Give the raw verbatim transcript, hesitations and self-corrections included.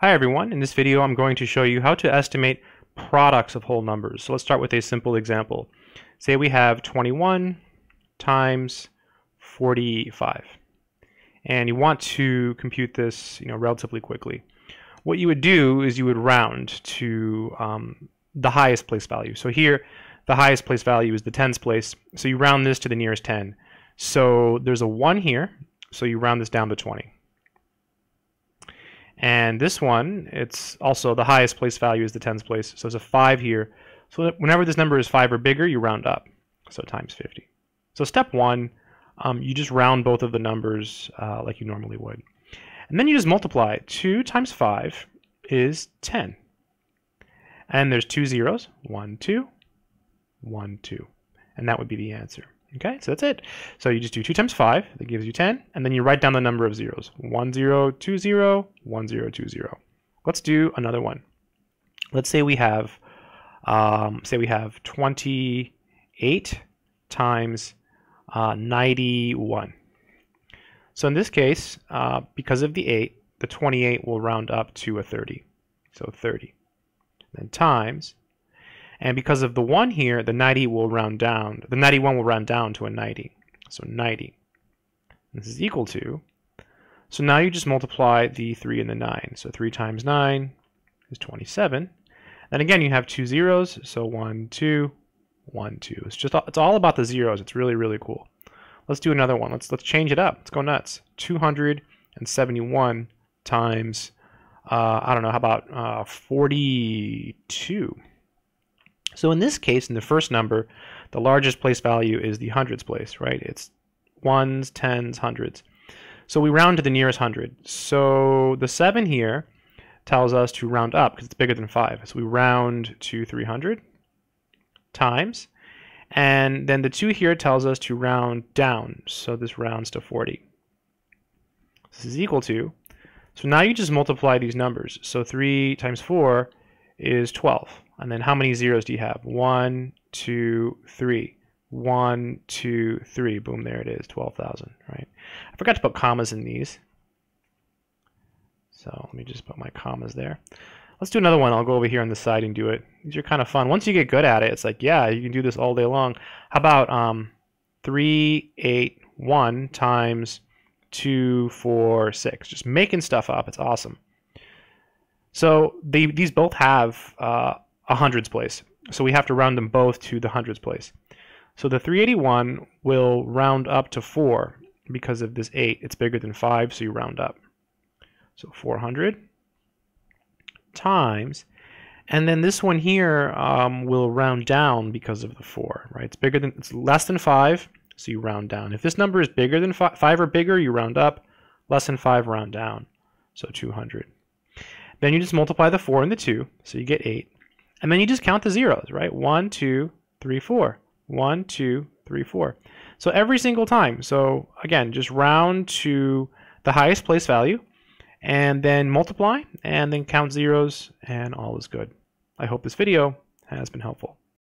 Hi everyone, in this video I'm going to show you how to estimate products of whole numbers. So let's start with a simple example. Say we have twenty-one times forty-five. And you want to compute this, you know, relatively quickly. What you would do is you would round to um, the highest place value. So here the highest place value is the tens place, so you round this to the nearest ten. So there's a one here, so you round this down to twenty. And this one, it's also the highest place value is the tens place, so there's a five here. So whenever this number is five or bigger, you round up, so times fifty. So step one, um, you just round both of the numbers uh, like you normally would. And then you just multiply. two times five is ten. And there's two zeros, one, two, one, two. And that would be the answer. Okay, so that's it. So you just do two times five, that gives you ten, and then you write down the number of zeros. one, zero, two, zero, one, zero, two, zero. Let's do another one. Let's say we have, um, say we have twenty-eight times uh, ninety-one. So in this case, uh, because of the eight, the twenty-eight will round up to a thirty. So thirty. Then times. And because of the one here, the ninety will round down. The ninety-one will round down to a ninety. So ninety. This is equal to. So now you just multiply the three and the nine. So three times nine is twenty-seven. And again, you have two zeros. So one, two, one, two. It's just it's all about the zeros. It's really really cool. Let's do another one. Let's let's change it up. Let's go nuts. two hundred seventy-one times uh, I don't know. How about uh, forty-two? So in this case, in the first number, the largest place value is the hundreds place, right? It's ones, tens, hundreds. So we round to the nearest hundred. So the seven here tells us to round up because it's bigger than five. So we round to three hundred times. And then the two here tells us to round down. So this rounds to forty. This is equal to. So now you just multiply these numbers. So three times four is twelve. And then how many zeros do you have? One, two, three. One, two, three. Boom, there it is, twelve thousand, right? I forgot to put commas in these. So let me just put my commas there. Let's do another one. I'll go over here on the side and do it. These are kind of fun. Once you get good at it, it's like, yeah, you can do this all day long. How about um, three hundred eighty-one times two hundred forty-six? Just making stuff up. It's awesome. So they, these both have uh, a hundreds place. So we have to round them both to the hundreds place. So the three hundred eighty-one will round up to four because of this eight. It's bigger than five, so you round up. So four hundred times. And then this one here um, will round down because of the four, right? It's bigger than, it's less than five, so you round down. If this number is bigger than five, five or bigger, you round up. Less than five, round down. So two hundred. Then you just multiply the four and the two, so you get eight. And then you just count the zeros, right? one, two, three, four. one, two, three, four. So every single time. So again, just round to the highest place value, and then multiply, and then count zeros, and all is good. I hope this video has been helpful.